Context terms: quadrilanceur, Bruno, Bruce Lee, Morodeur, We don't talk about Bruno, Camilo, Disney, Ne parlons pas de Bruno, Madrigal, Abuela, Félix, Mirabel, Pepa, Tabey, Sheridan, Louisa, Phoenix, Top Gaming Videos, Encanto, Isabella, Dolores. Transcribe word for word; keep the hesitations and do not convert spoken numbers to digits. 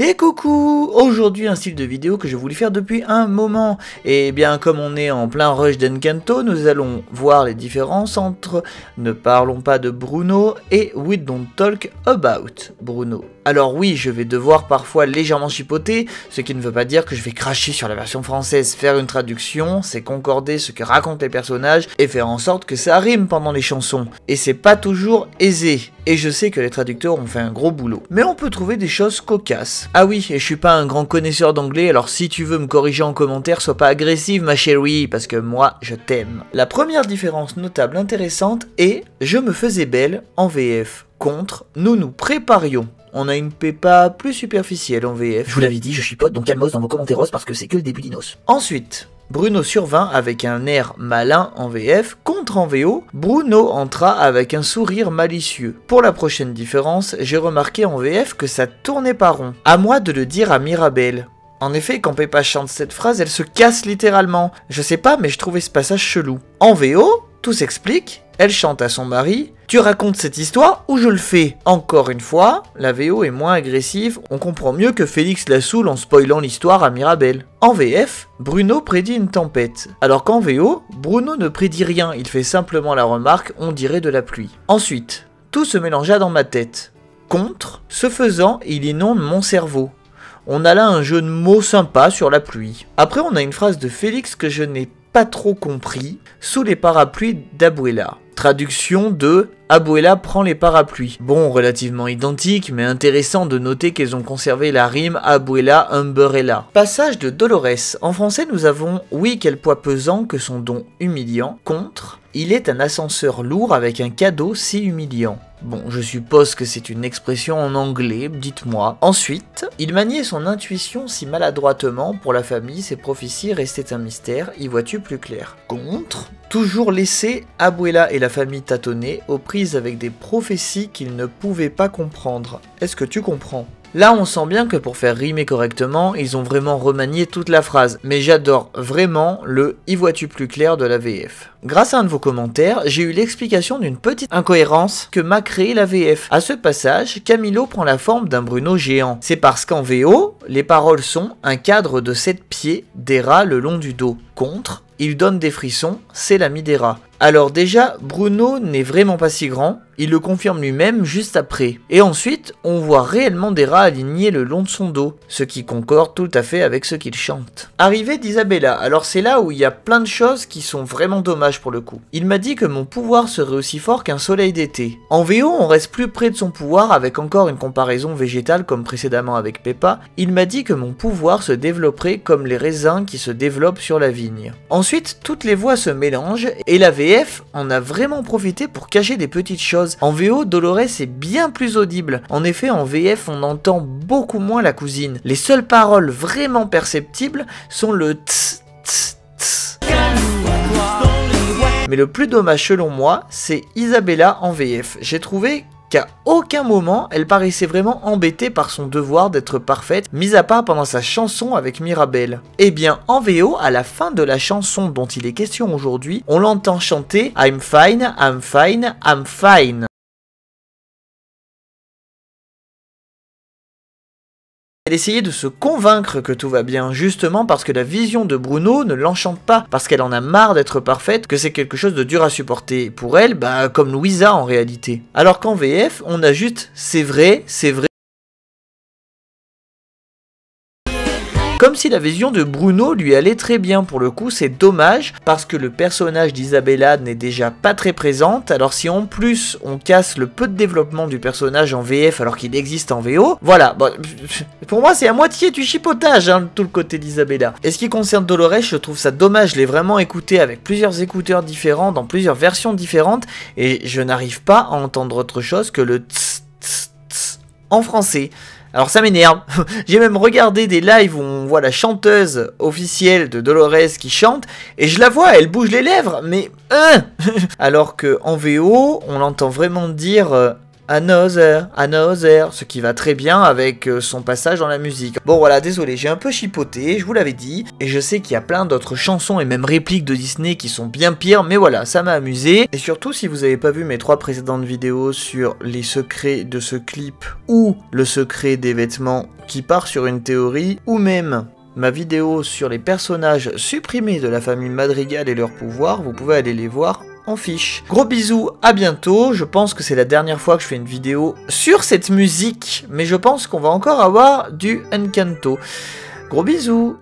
Et coucou! Aujourd'hui un style de vidéo que je voulais faire depuis un moment. Et bien comme on est en plein rush d'Encanto, nous allons voir les différences entre Ne parlons pas de Bruno et We don't talk about Bruno. Alors oui, je vais devoir parfois légèrement chipoter, ce qui ne veut pas dire que je vais cracher sur la version française. Faire une traduction, c'est concorder ce que racontent les personnages et faire en sorte que ça rime pendant les chansons. Et c'est pas toujours aisé. Et je sais que les traducteurs ont fait un gros boulot. Mais on peut trouver des choses cocasses. Ah oui, et je suis pas un grand connaisseur d'anglais, alors si tu veux me corriger en commentaire, sois pas agressive ma chérie, parce que moi, je t'aime. La première différence notable intéressante est « Je me faisais belle » en V F, contre « Nous nous préparions ». On a une Pepa plus superficielle en V F. Je vous l'avais dit, je chipote, donc calmos dans vos commentaires parce que c'est que le début d'Inos. Ensuite, Bruno survint avec un air malin en V F, contre en V O, Bruno entra avec un sourire malicieux. Pour la prochaine différence, j'ai remarqué en V F que ça tournait pas rond. À moi de le dire à Mirabel. En effet, quand Pepa chante cette phrase, elle se casse littéralement. Je sais pas, mais je trouvais ce passage chelou. En V O, tout s'explique, elle chante à son mari, « Tu racontes cette histoire ou je le fais ?» Encore une fois, la V O est moins agressive, on comprend mieux que Félix la saoule en spoilant l'histoire à Mirabel. En V F, Bruno prédit une tempête, alors qu'en V O, Bruno ne prédit rien, il fait simplement la remarque « on dirait de la pluie ». Ensuite, tout se mélangea dans ma tête. Contre, ce faisant, il inonde mon cerveau. On a là un jeu de mots sympa sur la pluie. Après on a une phrase de Félix que je n'ai pas trop compris, « sous les parapluies d'Abuela ». Traduction de « Abuela prend les parapluies ». Bon, relativement identique, mais intéressant de noter qu'elles ont conservé la rime « Abuela umbrella ». Passage de Dolores. En français, nous avons « Oui, quel poids pesant que son don humiliant ». Contre « Il est un ascenseur lourd avec un cadeau si humiliant ». Bon, je suppose que c'est une expression en anglais, dites-moi. Ensuite, il maniait son intuition si maladroitement, pour la famille, ses prophéties restaient un mystère, y vois-tu plus clair. Contre, toujours laisser Abuela et la famille tâtonner, aux prises avec des prophéties qu'ils ne pouvaient pas comprendre. Est-ce que tu comprends? Là, on sent bien que pour faire rimer correctement, ils ont vraiment remanié toute la phrase, mais j'adore vraiment le « y vois-tu plus clair » de la V F. Grâce à un de vos commentaires, j'ai eu l'explication d'une petite incohérence que m'a créée la V F. À ce passage, Camilo prend la forme d'un Bruno géant. C'est parce qu'en V O, les paroles sont « un cadre de sept pieds, des rats le long du dos ». Contre, il donne des frissons, c'est l'ami des rats. Alors déjà, Bruno n'est vraiment pas si grand, il le confirme lui-même juste après. Et ensuite, on voit réellement des rats alignés le long de son dos, ce qui concorde tout à fait avec ce qu'il chante. Arrivée d'Isabella, alors c'est là où il y a plein de choses qui sont vraiment dommages pour le coup. Il m'a dit que mon pouvoir serait aussi fort qu'un soleil d'été. En V O, on reste plus près de son pouvoir avec encore une comparaison végétale comme précédemment avec Pepa. Il m'a dit que mon pouvoir se développerait comme les raisins qui se développent sur la vigne. Ensuite, toutes les voix se mélangent et la V F en a vraiment profité pour cacher des petites choses. En V O, Dolores est bien plus audible. En effet, en V F, on entend beaucoup moins la cousine. Les seules paroles vraiment perceptibles sont le tss, tss, tss. Mais le plus dommage selon moi, c'est Isabella en V F. J'ai trouvé qu'à aucun moment, elle paraissait vraiment embêtée par son devoir d'être parfaite, mis à part pendant sa chanson avec Mirabel. Eh bien, en V O, à la fin de la chanson dont il est question aujourd'hui, on l'entend chanter « I'm fine, I'm fine, I'm fine ». Elle essayait de se convaincre que tout va bien, justement parce que la vision de Bruno ne l'enchante pas, parce qu'elle en a marre d'être parfaite, que c'est quelque chose de dur à supporter. Pour elle, bah, comme Louisa en réalité. Alors qu'en V F, on a juste « c'est vrai, c'est vrai ». Comme si la vision de Bruno lui allait très bien, pour le coup c'est dommage parce que le personnage d'Isabella n'est déjà pas très présente, alors si en plus on casse le peu de développement du personnage en V F alors qu'il existe en V O, voilà, bon, pour moi c'est à moitié du chipotage hein, tout le côté d'Isabella. Et ce qui concerne Dolores, je trouve ça dommage, je l'ai vraiment écouté avec plusieurs écouteurs différents, dans plusieurs versions différentes, et je n'arrive pas à entendre autre chose que le tss tss tss en français. Alors ça m'énerve, j'ai même regardé des lives où on voit la chanteuse officielle de Dolores qui chante, et je la vois, elle bouge les lèvres, mais... Euh Alors que en V O, on l'entend vraiment dire euh, « Another, Another, ce qui va très bien avec son passage dans la musique. Bon voilà, désolé, j'ai un peu chipoté, je vous l'avais dit, et je sais qu'il y a plein d'autres chansons et même répliques de Disney qui sont bien pires, mais voilà, ça m'a amusé. Et surtout, si vous n'avez pas vu mes trois précédentes vidéos sur les secrets de ce clip, ou le secret des vêtements qui part sur une théorie, ou même ma vidéo sur les personnages supprimés de la famille Madrigal et leur pouvoir, vous pouvez aller les voir en fiche. Gros bisous, à bientôt. Je pense que c'est la dernière fois que je fais une vidéo sur cette musique, mais je pense qu'on va encore avoir du Encanto. Gros bisous.